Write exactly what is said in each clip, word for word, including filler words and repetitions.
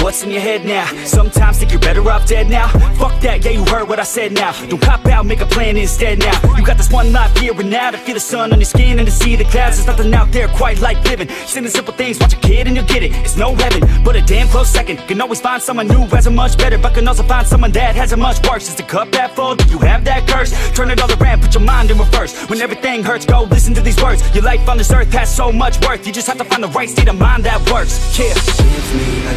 What's in your head now? Sometimes think you're better off dead now. Fuck that, yeah, you heard what I said now. Don't cop out, make a plan instead now. You got this one life here and now, to feel the sun on your skin and to see the clouds. There's nothing out there quite like living. Sending simple things, watch a kid and you'll get it. It's no heaven, but a damn close second. Can always find someone new has a much better, but can also find someone that has a much worse. Is the cup half full? Do you have that curse? Turn it all around, put your mind in reverse. When everything hurts, go listen to these words. Your life on this earth has so much worth. You just have to find the right state of mind that works. Yeah. Give me a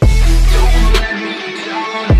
Don't let me down.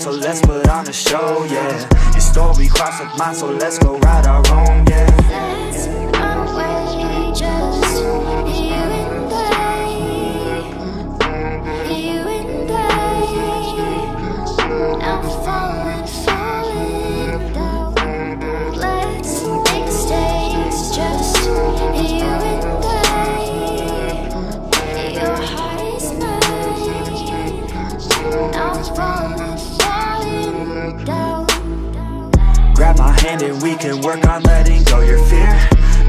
So let's put on a show, yeah. Your story crossed with mine, so let's go ride our own, yeah. Let's run away, just you and I. You and I. Now we're falling, falling down. Let's make a stage, just you and I. Your heart is mine. Now we're falling. Grab my hand and we can work on letting go your fear.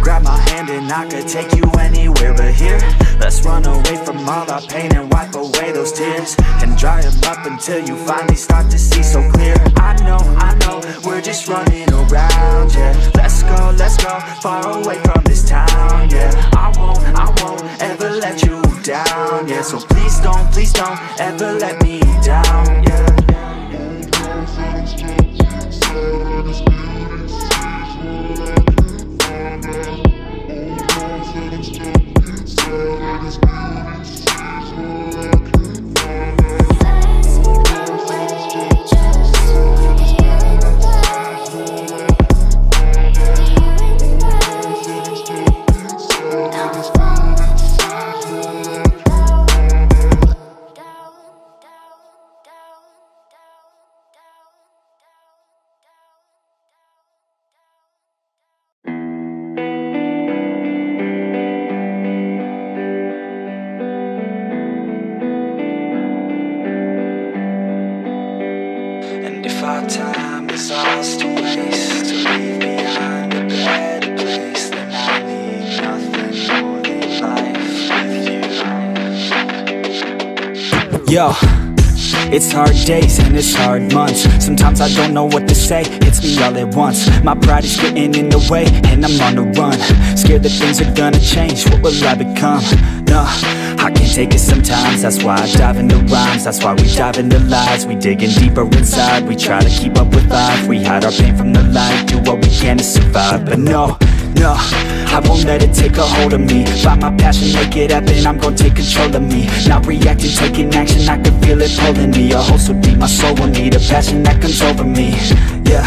Grab my hand and I could take you anywhere but here. Let's run away from all our pain and wipe away those tears. And dry them up until you finally start to see so clear. I know, I know, we're just running around, yeah. Let's go, let's go, far away from this town, yeah. I won't, I won't ever let you down, yeah. So please don't, please don't ever let me down, yeah. Yo, it's hard days and it's hard months. Sometimes I don't know what to say, hits me all at once. My pride is getting in the way and I'm on the run. Scared that things are gonna change, what will I become? Nah, I can't take it sometimes. That's why I dive into rhymes, that's why we dive into lies. We digging deeper inside, we try to keep up with life. We hide our pain from the light, do what we can to survive. But no, no, I won't let it take a hold of me. Find my passion, make it happen, I'm gon' take control of me. Not reacting, taking action, I can feel it pulling me. A hole so deep, my soul will need a passion that comes over me. Yeah,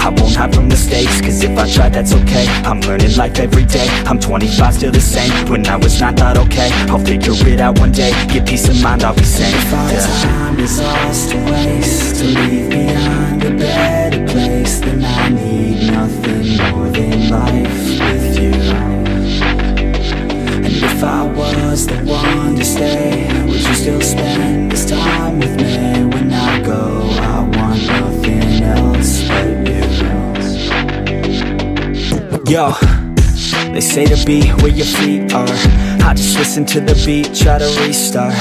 I won't hide from mistakes, cause if I try, that's okay. I'm learning life every day, I'm twenty-five, still the same. When I was nine, thought okay, I'll figure it out one day. Get peace of mind, I'll be sane. If our yeah. time is ours to waste, to leave behind a better place, then I need nothing more than life with you. And if I was the one to stay, would you still spend this time with me? When I go, I want nothing else but you. Yo, they say to be where your feet are. I just listen to the beat, try to restart.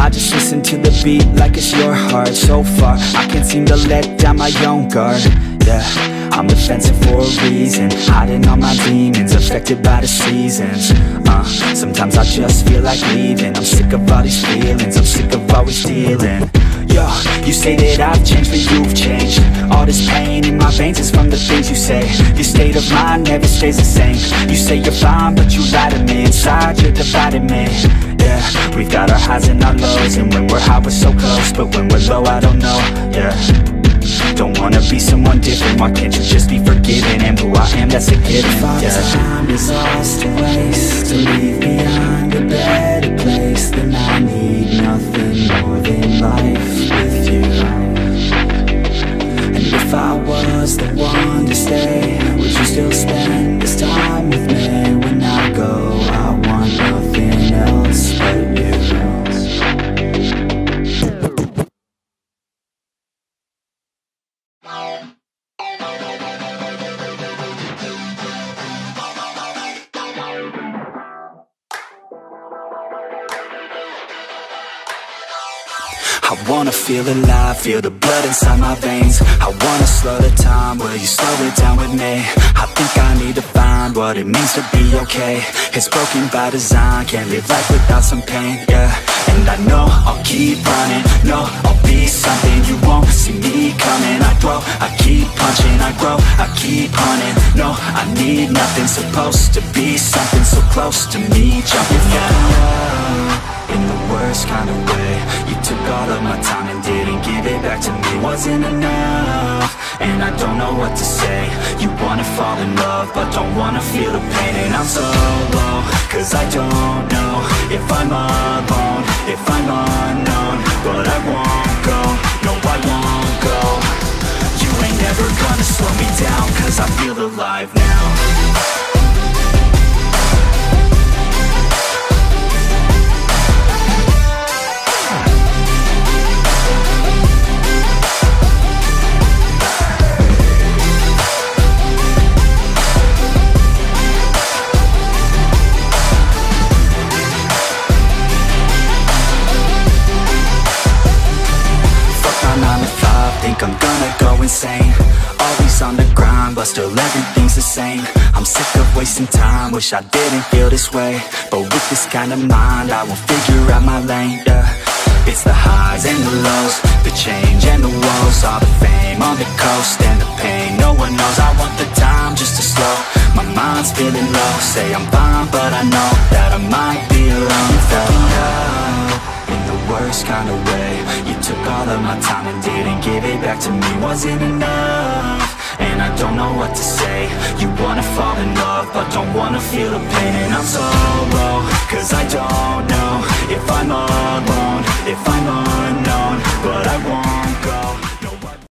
I just listen to the beat like it's your heart. So far, I can't seem to let down my own guard. Yeah, I'm defensive for a reason, hiding all my demons, affected by the seasons. uh, Sometimes I just feel like leaving, I'm sick of all these feelings, I'm sick of always dealing. Yo, you say that I've changed, but you've changed. All this pain in my veins is from the things you say. Your state of mind never stays the same. You say you're fine, but you lie to me. Inside, you're dividing me. Yeah, we've got our highs and our lows, and when we're high, we're so close, but when we're low, I don't know. Yeah, don't wanna be someone different. Why can't you just be forgiven? And who I am, that's a given. If our yeah. time is ours to waste, to leave behind a better place, then I need nothing more than life with you. And if I was the one to stay, would you still spend this time with me? When I go, I want nothing else but you. I wanna feel alive, feel the blood inside my veins. I wanna slow the time, will you slow it down with me? I think I need to find what it means to be okay. It's broken by design, can't live life without some pain, yeah. And I know I'll keep running, no, I'll be something. You won't see me coming, I grow, I keep punching. I grow, I keep hunting, no, I need nothing. Supposed to be something so close to me, jumping yeah. In the worst kind of way, you took all of my time and didn't give it back to me. Wasn't enough, and I don't know what to say. You wanna fall in love, but don't wanna feel the pain. And I'm so low, cause I don't know if I'm alone, if I'm unknown. But I won't go, no I won't go. You ain't never gonna slow me down, cause I feel alive now. I'm gonna go insane. Always on the grind, but still everything's the same. I'm sick of wasting time, wish I didn't feel this way. But with this kind of mind, I will figure out my lane, yeah. It's the highs and the lows, the change and the woes. All the fame on the coast and the pain, no one knows. I want the time just to slow, my mind's feeling low. Say I'm fine, but I know that I might be alone. Though. Worst kind of way, you took all of my time and didn't give it back to me. Wasn't enough, and I don't know what to say. You wanna fall in love, but don't wanna feel the pain. And I'm so low, cause I don't know if I'm alone, if I'm unknown. But I won't go.